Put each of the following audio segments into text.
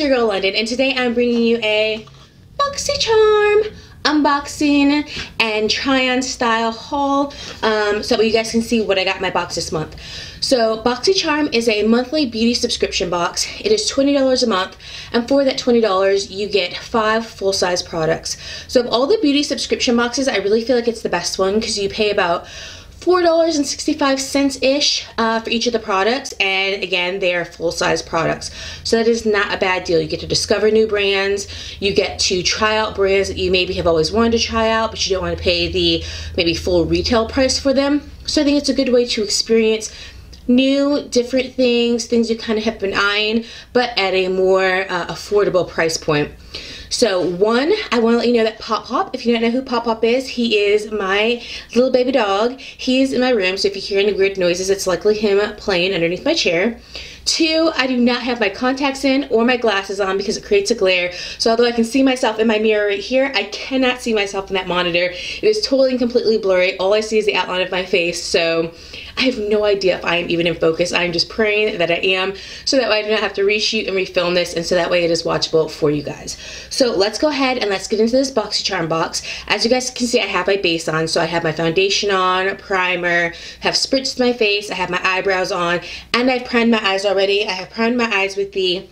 It's your girl London, and today I'm bringing you a BoxyCharm unboxing and try-on style haul so you guys can see what I got in my box this month. So BoxyCharm is a monthly beauty subscription box. It is $20 a month, and for that $20 you get 5 full-size products. So of all the beauty subscription boxes, I really feel like it's the best one because you pay about $4.65-ish for each of the products, and again they are full-size products, so that is not a bad deal. You get to discover new brands, you get to try out brands that you maybe have always wanted to try out but you don't want to pay the maybe full retail price for them. So I think it's a good way to experience new, different things you kind of have been eyeing, but at a more affordable price point. So one, I want to let you know that Pop-Pop, if you don't know who Pop-Pop is, he is my little baby dog. He is in my room, so if you hear any weird noises, it's likely him playing underneath my chair. Two, I do not have my contacts in or my glasses on because it creates a glare. So although I can see myself in my mirror right here, I cannot see myself in that monitor. It is totally and completely blurry. All I see is the outline of my face, so I have no idea if I am even in focus. I am just praying that I am, so that way I do not have to reshoot and refilm this, and so that way it is watchable for you guys. So let's go ahead and let's get into this BoxyCharm box. As you guys can see, I have my base on, so I have my foundation on, primer, have spritzed my face, I have my eyebrows on, and I've primed my eyes already. I have primed my eyes with the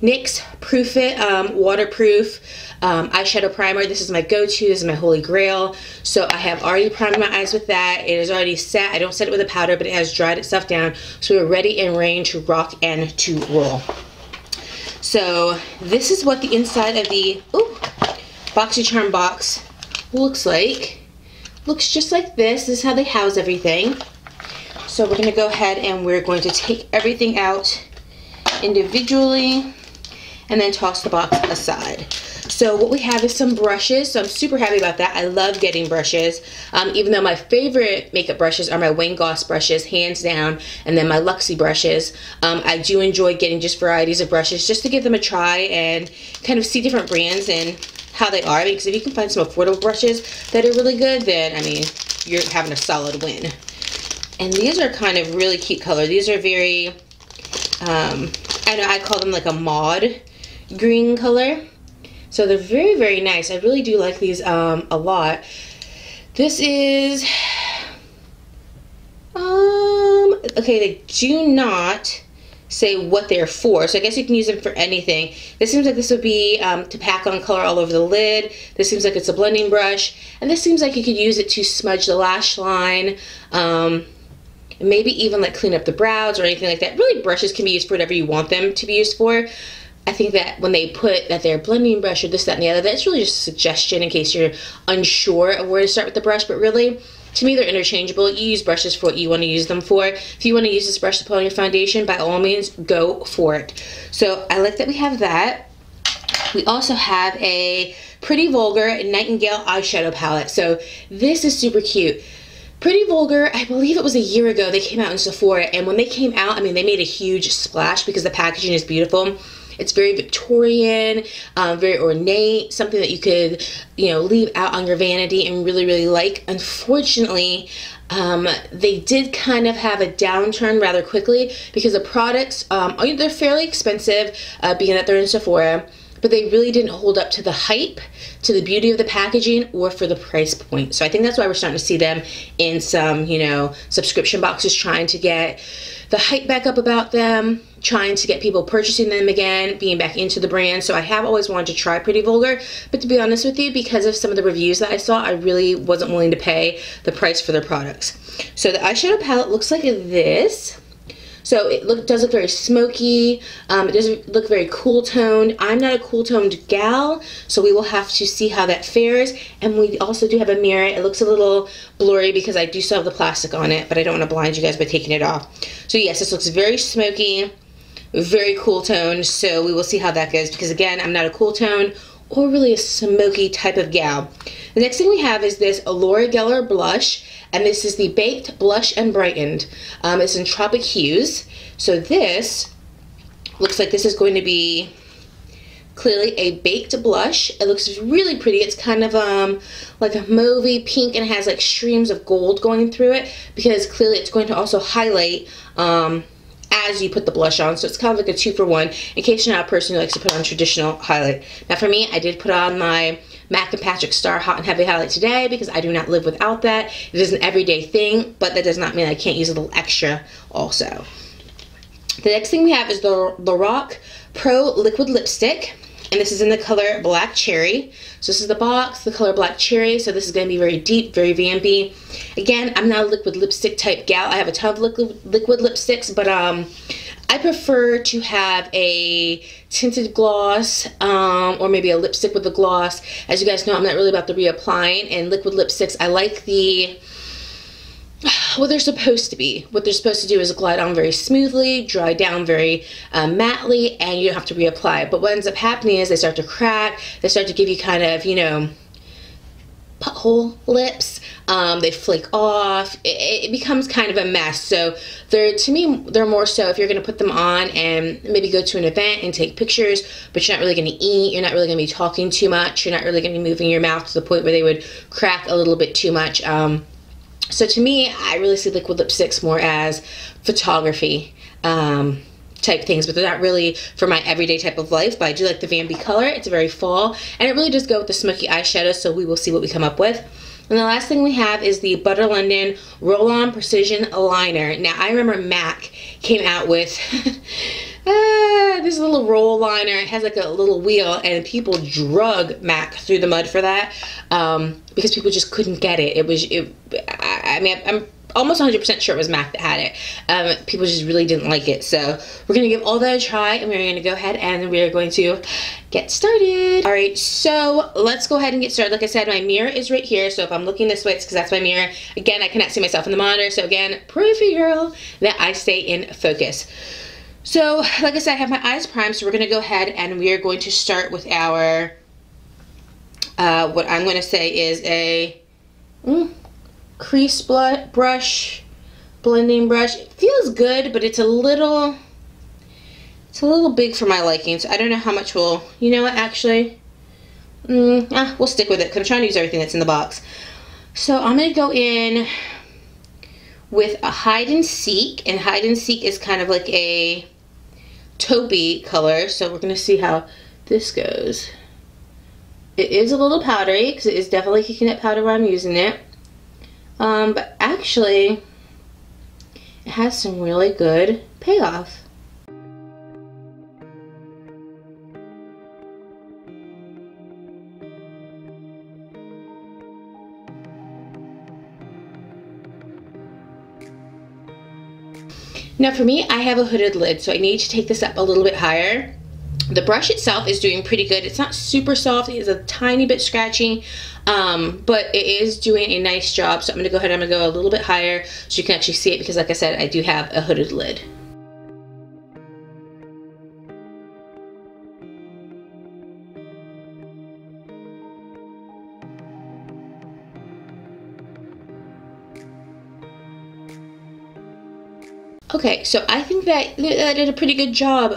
NYX Proof It waterproof eyeshadow primer. This is my go-to, this is my holy grail. So I have already primed my eyes with that. It is already set. I don't set it with a powder, but it has dried itself down. So we're ready and rain to rock and to roll. So this is what the inside of the BoxyCharm box looks like. Looks just like this. This is how they house everything. So we're going to go ahead and we're going to take everything out individually and then toss the box aside. So what we have is some brushes, so I'm super happy about that. I love getting brushes, even though my favorite makeup brushes are my Wayne Goss brushes, hands down, and then my Luxie brushes. I do enjoy getting just varieties of brushes just to give them a try and kind of see different brands and how they are, because if you can find some affordable brushes that are really good, then I mean, you're having a solid win. And these are kind of really cute color. These are very, I know I call them like a mauve green color. So they're very, very nice. I really do like these a lot. This is, okay, they do not say what they're for, so I guess you can use them for anything. This seems like this would be to pack on color all over the lid. This seems like it's a blending brush. And this seems like you could use it to smudge the lash line. Maybe even like clean up the brows or anything like that. Really, brushes can be used for whatever you want them to be used for. I think that when they put that they're a blending brush or this, that, and the other, that's really just a suggestion in case you're unsure of where to start with the brush. But really, to me, they're interchangeable. You use brushes for what you want to use them for. If you want to use this brush to put on your foundation, by all means, go for it. So I like that we have that. We also have a Pretty Vulgar Nightingale eyeshadow palette. So this is super cute. Pretty Vulgar, I believe it was a year ago, they came out in Sephora, and when they came out, I mean, they made a huge splash because the packaging is beautiful. It's very Victorian, very ornate, something that you could, you know, leave out on your vanity and really, really like. Unfortunately, they did kind of have a downturn rather quickly because the products, they're fairly expensive, being that they're in Sephora, but they really didn't hold up to the hype, to the beauty of the packaging, or for the price point. So I think that's why we're starting to see them in some, you know, subscription boxes, trying to get the hype back up about them, trying to get people purchasing them again, being back into the brand. So I have always wanted to try Pretty Vulgar, but to be honest with you, because of some of the reviews that I saw, I really wasn't willing to pay the price for their products. So the eyeshadow palette looks like this. So it does look very smoky, it doesn't look very cool toned. I'm not a cool toned gal, so we will have to see how that fares. And we also do have a mirror. It looks a little blurry because I do still have the plastic on it, but I don't want to blind you guys by taking it off. So yes, this looks very smoky, very cool toned, so we will see how that goes because again, I'm not a cool toned or really a smoky type of gal. The next thing we have is this Laura Geller blush, and this is the Baked Blush and Brightened. It's in Tropic Hues. So this looks like this is going to be clearly a baked blush. It looks really pretty. It's kind of like a mauvey pink, and it has like streams of gold going through it because clearly it's going to also highlight as you put the blush on. So it's kind of like a 2-for-1 in case you're not a person who likes to put on traditional highlight. Now for me, I did put on my MAC and Patrick Star Hot and Heavy Highlight today because I do not live without that. It is an everyday thing, but that does not mean I can't use a little extra also. The next thing we have is the LORAC Pro Liquid Lipstick. And this is in the color Black Cherry. So this is the box, the color Black Cherry. So this is going to be very deep, very vampy. Again, I'm not a liquid lipstick type gal. I have a ton of liquid lipsticks, but I prefer to have a tinted gloss or maybe a lipstick with a gloss. As you guys know, I'm not really about the reapplying. And liquid lipsticks, I like the... what they're supposed to be. What they're supposed to do is glide on very smoothly, dry down very mattely, and you don't have to reapply. But what ends up happening is they start to crack, they start to give you kind of, you know, pothole lips, they flake off, it becomes kind of a mess. So they're, to me, they're more so if you're going to put them on and maybe go to an event and take pictures, but you're not really going to eat, you're not really going to be talking too much, you're not really going to be moving your mouth to the point where they would crack a little bit too much. So to me, I really see liquid lipsticks more as photography type things, but they're not really for my everyday type of life, but I do like the vampy color. It's very fall, and it really does go with the smoky eyeshadow, so we will see what we come up with. And the last thing we have is the Butter London Roll-On Precision Liner. Now, I remember MAC came out with this little roll liner. It has like a little wheel, and people drug MAC through the mud for that because people just couldn't get it. I mean, I'm almost 100% sure it was MAC that had it. People just really didn't like it. So we're going to give all that a try, and we're going to go ahead and we are going to get started. All right, so let's go ahead and get started. Like I said, my mirror is right here. So if I'm looking this way, it's because that's my mirror. Again, I cannot see myself in the monitor. So again, pray for girl that I stay in focus. So like I said, I have my eyes primed. So we're going to go ahead and we are going to start with our, what I'm going to say is a... crease brush, blending brush. It feels good, but it's a little big for my liking, so I don't know how much will, you know what, actually, we'll stick with it because I'm trying to use everything that's in the box. So I'm going to go in with a Hide and Seek, and Hide and Seek is kind of like a taupey color, so we're going to see how this goes. It is a little powdery because it is definitely kicking up powder while I'm using it. But actually, it has some really good payoff. Now for me, I have a hooded lid, so I need to take this up a little bit higher. The brush itself is doing pretty good. It's not super soft. It is a tiny bit scratchy, but it is doing a nice job. So I'm going to go ahead and I'm going to go a little bit higher so you can actually see it because, like I said, I do have a hooded lid. Okay, so I think that I did a pretty good job.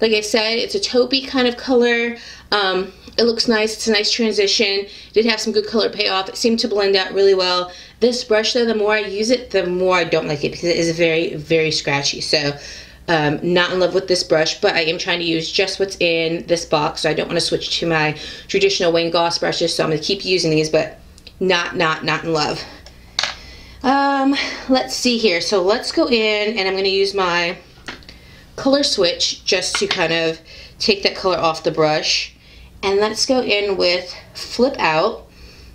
Like I said, it's a taupey kind of color. It looks nice. It's a nice transition. Did have some good color payoff. It seemed to blend out really well. This brush, though, the more I use it, the more I don't like it because it is very, very scratchy. So, not in love with this brush, but I am trying to use just what's in this box. So I don't want to switch to my traditional Wayne Goss brushes. So I'm going to keep using these, but not in love. Let's see here. So let's go in and I'm going to use my color switch just to kind of take that color off the brush. And let's go in with Flip Out,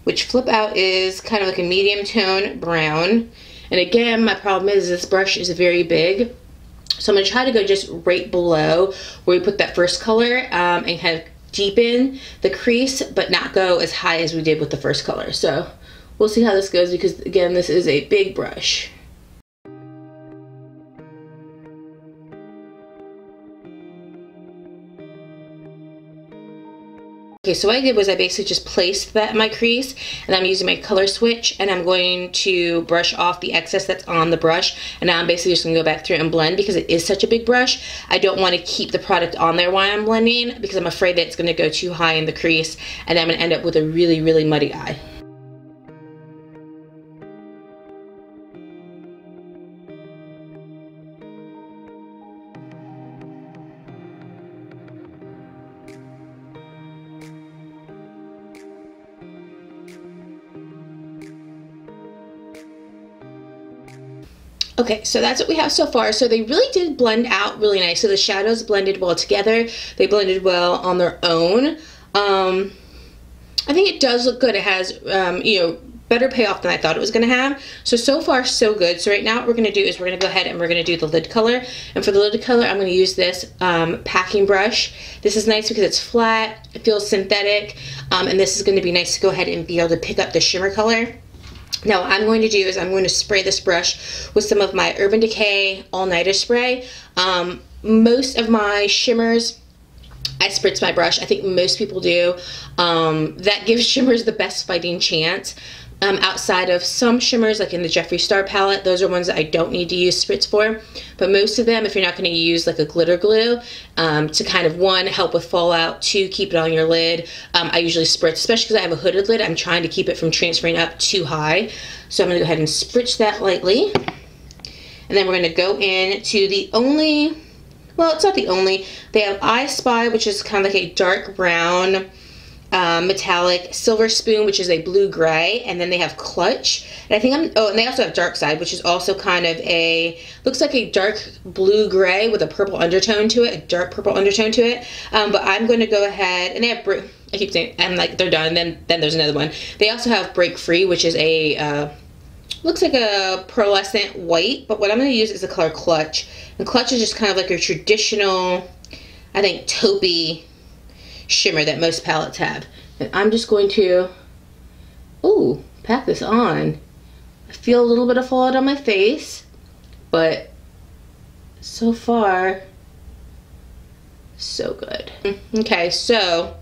which Flip Out is kind of like a medium tone brown. And again, my problem is this brush is very big. So I'm going to try to go just right below where we put that first color, and kind of deepen the crease, but not go as high as we did with the first color. So we'll see how this goes because, again, this is a big brush. Okay, so what I did was I basically just placed that in my crease, and I'm using my color switch, and I'm going to brush off the excess that's on the brush, and now I'm basically just going to go back through and blend because it is such a big brush. I don't want to keep the product on there while I'm blending because I'm afraid that it's going to go too high in the crease, and I'm going to end up with a really, really muddy eye. Okay, so that's what we have so far. So they really did blend out really nice. So the shadows blended well together. They blended well on their own. I think it does look good. It has, you know, better payoff than I thought it was going to have. So far, so good. So right now what we're going to do is we're going to go ahead and we're going to do the lid color. And for the lid color, I'm going to use this packing brush. This is nice because it's flat, it feels synthetic, and this is going to be nice to go ahead and be able to pick up the shimmer color. Now what I'm going to do is I'm going to spray this brush with some of my Urban Decay All-Nighter spray. Most of my shimmers, I spritz my brush. I think most people do. That gives shimmers the best fighting chance. Outside of some shimmers, like in the Jeffree Star palette, those are ones that I don't need to use spritz for. But most of them, if you're not going to use like a glitter glue to kind of, one, help with fallout, two, keep it on your lid, I usually spritz, especially because I have a hooded lid. I'm trying to keep it from transferring up too high. So I'm going to go ahead and spritz that lightly. And then we're going to go in to the only, well, it's not the only. They have I Spy, which is kind of like a dark brown metallic, Silver Spoon, which is a blue-gray, and then they have Clutch. And I think oh, and they also have Dark Side, which is also kind of a, looks like a dark blue-gray with a purple undertone to it, a dark purple undertone to it. But I'm going to go ahead, and they have, I keep saying, I'm like, they're done, then there's another one. They also have Break Free, which is a, looks like a pearlescent white, but what I'm going to use is the color Clutch. And Clutch is just kind of like your traditional, I think, taupey shimmer that most palettes have. And I'm just going to, ooh, pack this on. I feel a little bit of fallout on my face, but so far, so good. Okay, so,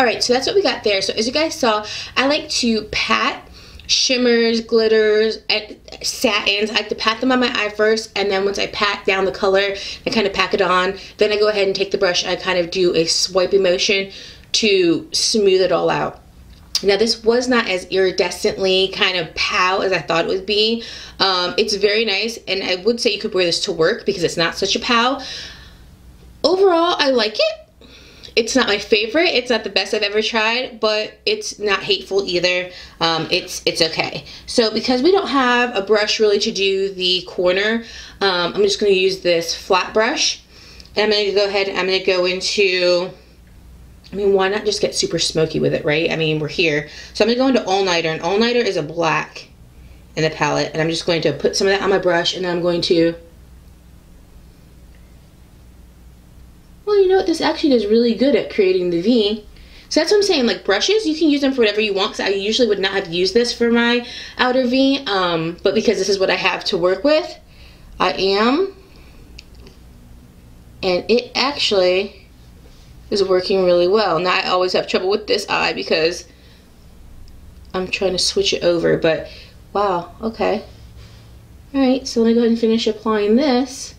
Alright, so that's what we got there. So as you guys saw, I like to pat shimmers, glitters, and satins. I like to pat them on my eye first, and then once I pat down the color, I kind of pack it on. Then I go ahead and take the brush, I kind of do a swiping motion to smooth it all out. Now this was not as iridescently kind of pow as I thought it would be. It's very nice, and I would say you could wear this to work because it's not such a pow. Overall, I like it. It's not my favorite, it's not the best I've ever tried, but it's not hateful either. It's okay. So because we don't have a brush really to do the corner, I'm just going to use this flat brush. And I'm going to go ahead and I'm going to go into, I mean, why not just get super smoky with it, right? I mean, we're here. So I'm going to go into All-Nighter, and All-Nighter is a black in the palette. And I'm just going to put some of that on my brush, and then I'm going to, well, you know what, this actually is really good at creating the V. So that's what I'm saying, like brushes, you can use them for whatever you want, because I usually would not have used this for my outer V, but because this is what I have to work with, I am, and it actually is working really well. Now I always have trouble with this eye because I'm trying to switch it over, but wow, okay. Alright, so let me go ahead and finish applying this.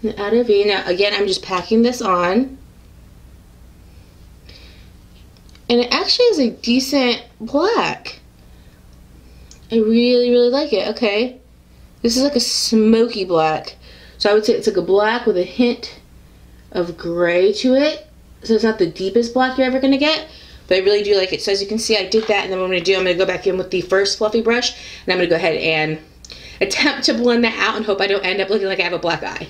The outer V. Now again, I'm just packing this on, and it actually is a decent black. I really like it. Okay, this is like a smoky black, so I would say it's like a black with a hint of gray to it, so it's not the deepest black you're ever going to get, but I really do like it. So as you can see, I did that, and then what I'm going to do, I'm going to go back in with the first fluffy brush, and I'm going to go ahead and attempt to blend that out and hope I don't end up looking like I have a black eye.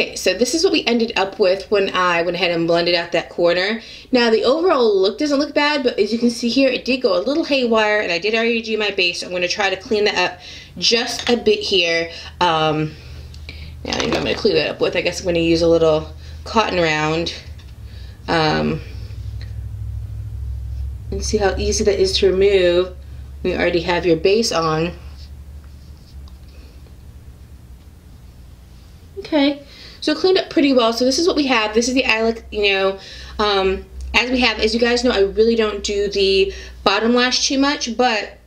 Okay, so this is what we ended up with when I went ahead and blended out that corner. Now, the overall look doesn't look bad, but as you can see here, it did go a little haywire, and I did already do my base. So I'm going to try to clean that up just a bit here. Now, I'm going to clean that up with, I guess I'm going to use a little cotton round. And see how easy that is to remove when you already have your base on. Okay, so cleaned up pretty well. So this is what we have. This is the eye look, you know, as we have. As you guys know, I really don't do the bottom lash too much, but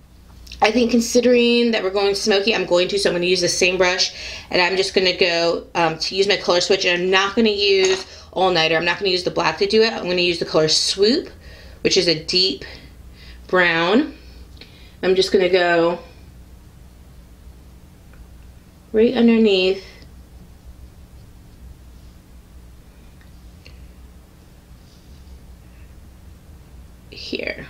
I think considering that we're going smoky, I'm going to, so I'm going to use the same brush, and I'm just going to go to use my color switch, and I'm not going to use All-Nighter. I'm not going to use the black to do it. I'm going to use the color Swoop, which is a deep brown. I'm just going to go right underneath here.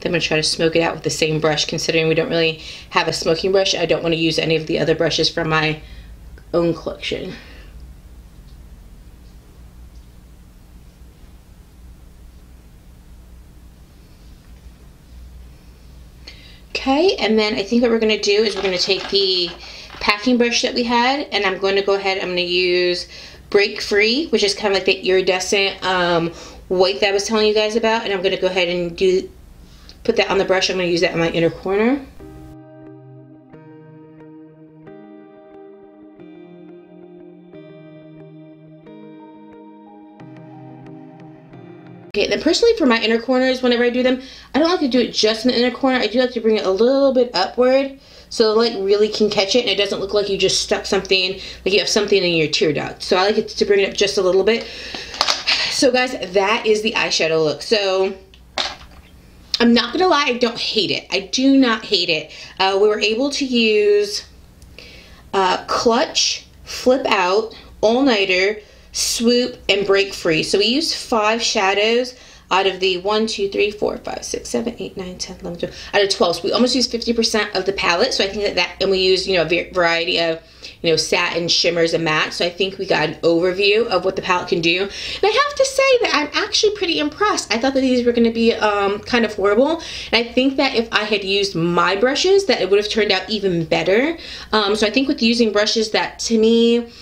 Then I'm going to try to smoke it out with the same brush. Considering we don't really have a smoking brush, I don't want to use any of the other brushes from my own collection. Okay, and then I think what we're going to do is we're going to take the packing brush that we had, and I'm going to go ahead, I'm going to use Break Free, which is kind of like the iridescent white that I was telling you guys about, and I'm going to go ahead and put that on the brush. I'm going to use that in my inner corner. Okay, then personally for my inner corners, whenever I do them, I don't like to do it just in the inner corner. I do like to bring it a little bit upward so the light really can catch it, and it doesn't look like you just stuck something, like you have something in your tear duct. So I like it to bring it up just a little bit. So guys, that is the eyeshadow look. So I'm not gonna lie, I don't hate it. I do not hate it. We were able to use Clutch, Flip Out, All-Nighter, Swoop, and Break Free. So we used 5 shadows out of the 1, 2, 3, 4, 5, 6, 7, 8, 9, 10, 11, 12, out of 12. So we almost used 50% of the palette. So I think that, and we used, you know, a variety of, you know, satin, shimmers, and mattes. So I think we got an overview of what the palette can do. And I have to say that I'm actually pretty impressed. I thought that these were going to be kind of horrible. And I think that if I had used my brushes, that it would have turned out even better. So I think with using brushes that, to me,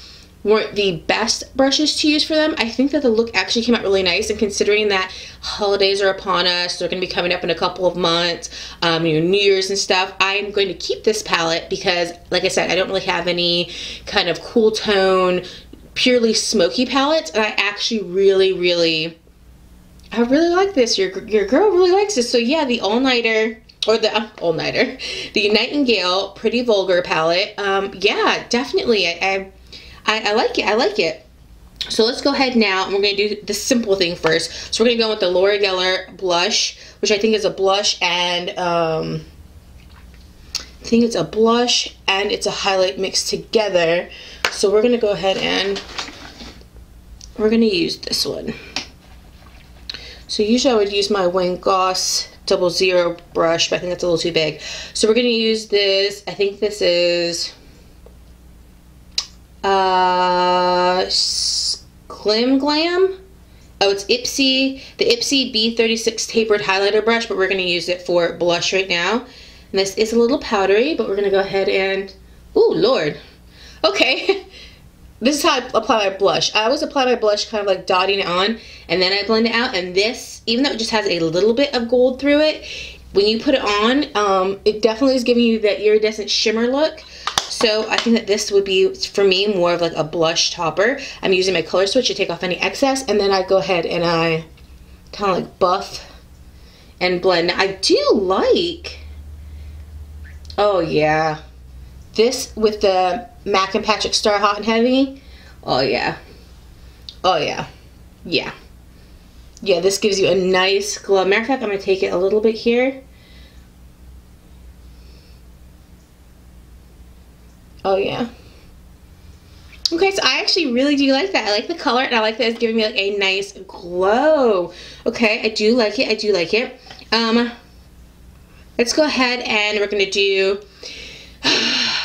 weren't the best brushes to use for them, I think that the look actually came out really nice. And considering that holidays are upon us, they're going to be coming up in a couple of months, you know, New Year's and stuff, I'm going to keep this palette because, like I said, I don't really have any kind of cool tone, purely smoky palettes, and I actually really like this. Your girl really likes this. So yeah, the All-Nighter, or the All-Nighter, the Nightingale Pretty Vulgar palette, yeah, definitely, I like it. I like it. So let's go ahead now, and we're going to do the simple thing first. So we're going to go with the Laura Geller blush, which I think is a blush and I think it's a blush and it's a highlight mixed together. So we're going to go ahead and we're going to use this one. So usually I would use my Wayne Goss 00 brush, but I think that's a little too big. So we're going to use this. I think this is Glim Glam. Oh, it's Ipsy, the Ipsy B36 tapered highlighter brush, but we're going to use it for blush right now. And this is a little powdery, but we're going to go ahead and, oh Lord, okay. This is how I apply my blush. I always apply my blush kind of like dotting it on, and then I blend it out. And this, even though it just has a little bit of gold through it, when you put it on, it definitely is giving you that iridescent shimmer look. So I think that this would be, for me, more of like a blush topper. I'm using my color switch to take off any excess, and then I go ahead and I kind of like buff and blend. I do like, oh yeah, this with the Mac and Patrick Star Hot and Heavy. Oh yeah, oh yeah, yeah. Yeah, this gives you a nice glow. Matter of fact, I'm going to take it a little bit here. Oh yeah, Okay, so I actually really do like that. I like the color and I like that it's giving me like a nice glow. Okay, I do like it. I do like it. Let's go ahead and we're gonna do the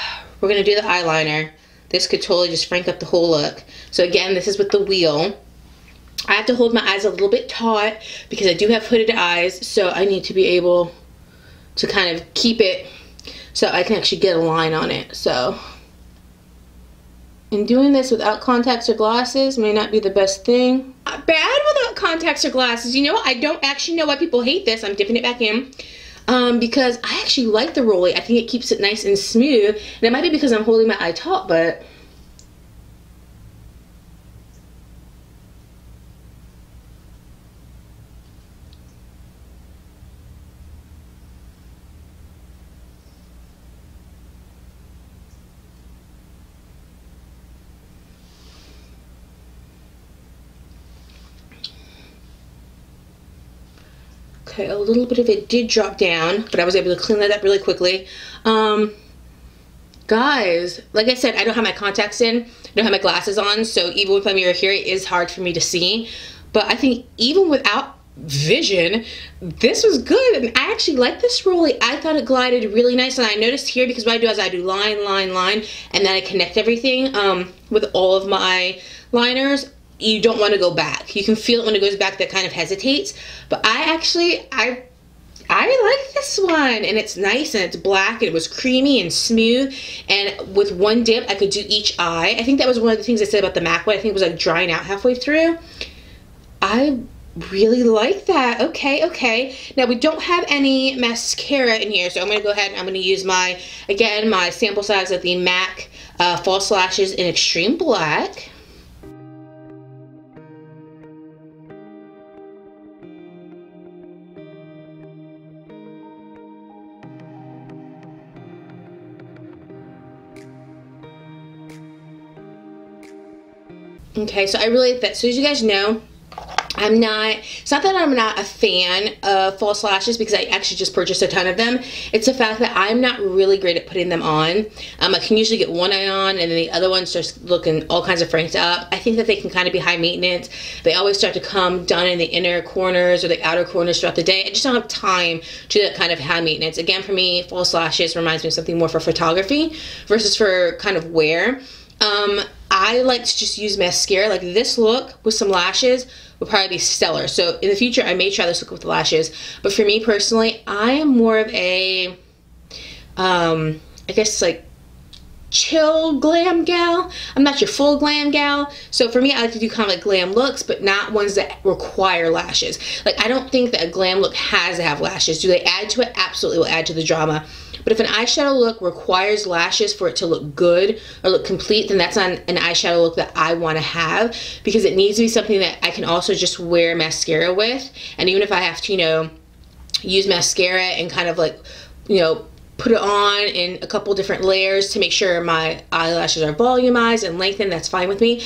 eyeliner. This could totally just frank up the whole look. So again, this is with the wheel. I have to hold my eyes a little bit taut because I do have hooded eyes, so I need to be able to kind of keep it so I can actually get a line on it. So, and doing this without contacts or glasses may not be the best thing. Not bad without contacts or glasses. You know what? I don't actually know why people hate this. I'm dipping it back in because I actually like the rollie. I think it keeps it nice and smooth. And it might be because I'm holding my eye taut, but okay, a little bit of it did drop down, but I was able to clean that up really quickly. Guys, like I said, I don't have my contacts in. I don't have my glasses on, so even with my mirror here, it is hard for me to see. But I think even without vision, this was good. And I actually like this rollie. I thought it glided really nice. And I noticed here, because what I do is I do line, line, line, and then I connect everything with all of my liners. You don't want to go back. You can feel it when it goes back, that kind of hesitates. But I actually, I like this one. And it's nice and it's black. And it was creamy and smooth. And with one dip, I could do each eye. I think that was one of the things I said about the MAC one. I think it was like drying out halfway through. I really like that. Okay, okay. Now we don't have any mascara in here. So I'm going to go ahead and I'm going to use my, again, my sample size of the MAC False Lashes in Extreme Black. Okay, so I really like that. So as you guys know, it's not that I'm not a fan of false lashes because I actually just purchased a ton of them. It's the fact that I'm not really great at putting them on. I can usually get one eye on and then the other one's just looking all kinds of franked up. I think that they can kind of be high maintenance. They always start to come done in the inner corners or the outer corners throughout the day. I just don't have time to do that kind of high maintenance. Again, for me, false lashes reminds me of something more for photography versus for kind of wear. I like to just use mascara. Like this look with some lashes would probably be stellar. So in the future, I may try this look with the lashes. But for me personally, I am more of a, I guess like chill glam gal. I'm not your full glam gal. So for me, I like to do kind of like glam looks, but not ones that require lashes. Like I don't think that a glam look has to have lashes. Do they add to it? Absolutely will add to the drama. But if an eyeshadow look requires lashes for it to look good or look complete, then that's not an eyeshadow look that I want to have, because it needs to be something that I can also just wear mascara with. And even if I have to, you know, use mascara and kind of like, you know, put it on in a couple different layers to make sure my eyelashes are volumized and lengthened, that's fine with me.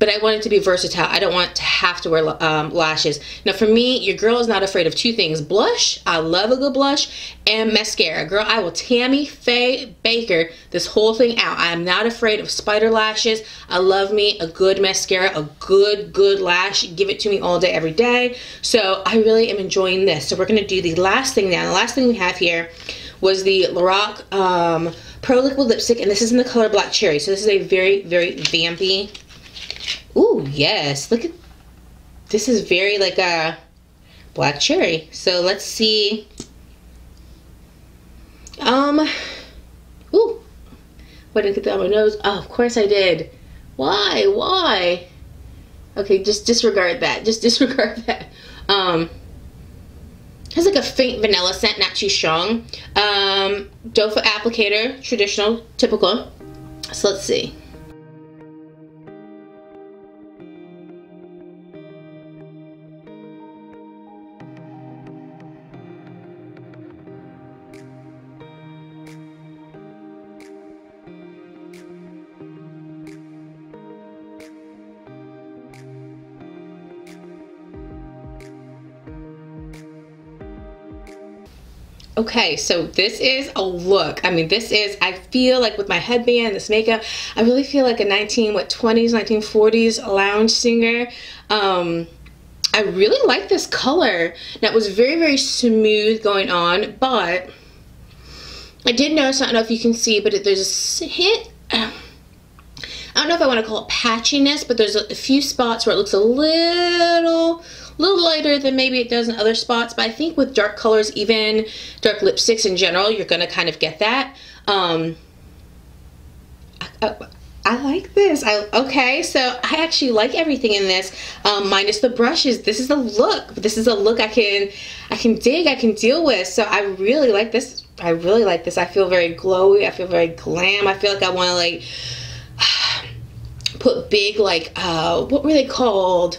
But I want it to be versatile. I don't want to have to wear lashes. Now for me, your girl is not afraid of two things. Blush, I love a good blush, and mascara. Girl, I will Tammy Faye Baker this whole thing out. I am not afraid of spider lashes. I love me a good mascara, a good lash. Give it to me all day, every day. So I really am enjoying this. So we're gonna do the last thing now. The last thing we have here was the LORAC Pro Liquid Lipstick, and this is in the color Black Cherry. So this is a very, very vampy, ooh, yes, look at, this is very like a Black Cherry. So let's see, ooh, why didn't I get that on my nose? Oh, of course I did. Why? Okay, just disregard that, has like a faint vanilla scent, not too strong. Doe foot applicator, traditional, typical. So let's see. Okay, so this is a look. I mean, this is, I feel like with my headband, this makeup, I really feel like a 1940s lounge singer. I really like this color. Now, it was very, very smooth going on, but I did notice, I don't know if you can see, but there's a hint, I don't know if I want to call it patchiness, but there's a few spots where it looks a little lighter than maybe it does in other spots. But I think with dark colors, even dark lipsticks in general, you're going to kind of get that. I like this. Okay, so I actually like everything in this, minus the brushes. This is a look. This is a look I can dig, I can deal with. So I really like this. I really like this. I feel very glowy. I feel very glam. I feel like I want to like put big, like, what were they called?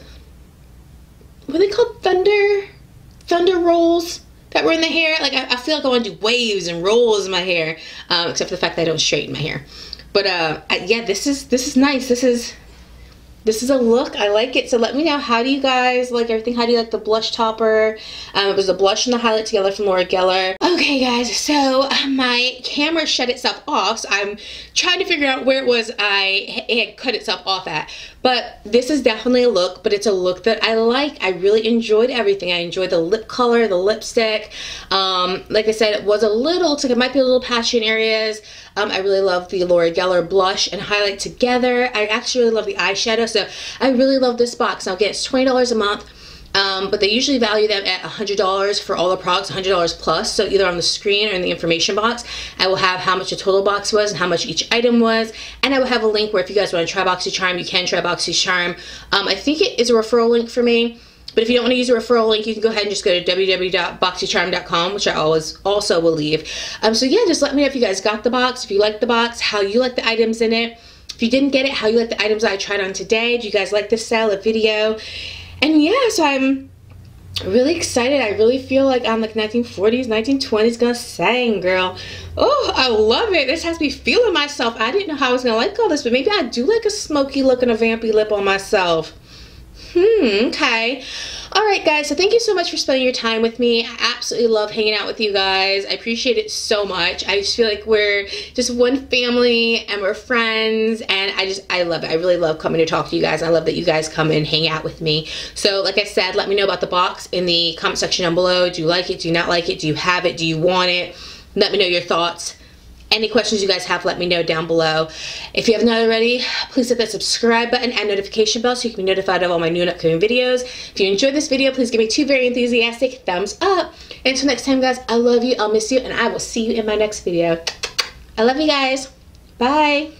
Were they called thunder rolls that were in the hair? Like, I feel like I want to do waves and rolls in my hair, except for the fact that I don't straighten my hair. But yeah, this is nice. This is a look. I like it. So let me know, how do you guys like everything? How do you like the blush topper? It was a blush and the highlight together from Laura Geller. Okay, guys, so my camera shut itself off, so I'm trying to figure out where it was it had cut itself off at. But this is definitely a look, but it's a look that I like. I really enjoyed everything. I enjoyed the lip color, the lipstick. Like I said, it was a little, it might be a little patchy in areas. I really love the Laura Geller blush and highlight together. I actually really love the eyeshadow, so I really love this box. Now, again, it's $20 a month, but they usually value them at $100 for all the products, $100 plus. So either on the screen or in the information box, I will have how much the total box was and how much each item was, and I will have a link where if you guys want to try BoxyCharm, you can try BoxyCharm. I think it is a referral link for me. But if you don't want to use a referral link, you can go ahead and just go to www.boxycharm.com, which I always also will leave. So yeah, just let me know if you guys got the box, if you like the box, how you like the items in it. If you didn't get it, how you like the items I tried on today. Do you guys like this style of video? And yeah, so I'm really excited. I really feel like I'm like 1940s, 1920s gonna sang, girl. Oh, I love it. This has me feeling myself. I didn't know how I was gonna like all this, but maybe I do like a smoky look and a vampy lip on myself. Okay. All right, guys, so thank you so much for spending your time with me. I absolutely love hanging out with you guys. I appreciate it so much. I just feel like we're just one family and we're friends, and I love it. I really love coming to talk to you guys. I love that you guys come and hang out with me. So like I said, let me know about the box in the comment section down below. Do you like it? Do you not like it? Do you have it? Do you want it? Let me know your thoughts. Any questions you guys have, let me know down below. If you have not already, please hit that subscribe button and notification bell so you can be notified of all my new and upcoming videos. If you enjoyed this video, please give me two very enthusiastic thumbs up. And until next time, guys, I love you, I'll miss you, and I will see you in my next video. I love you guys. Bye.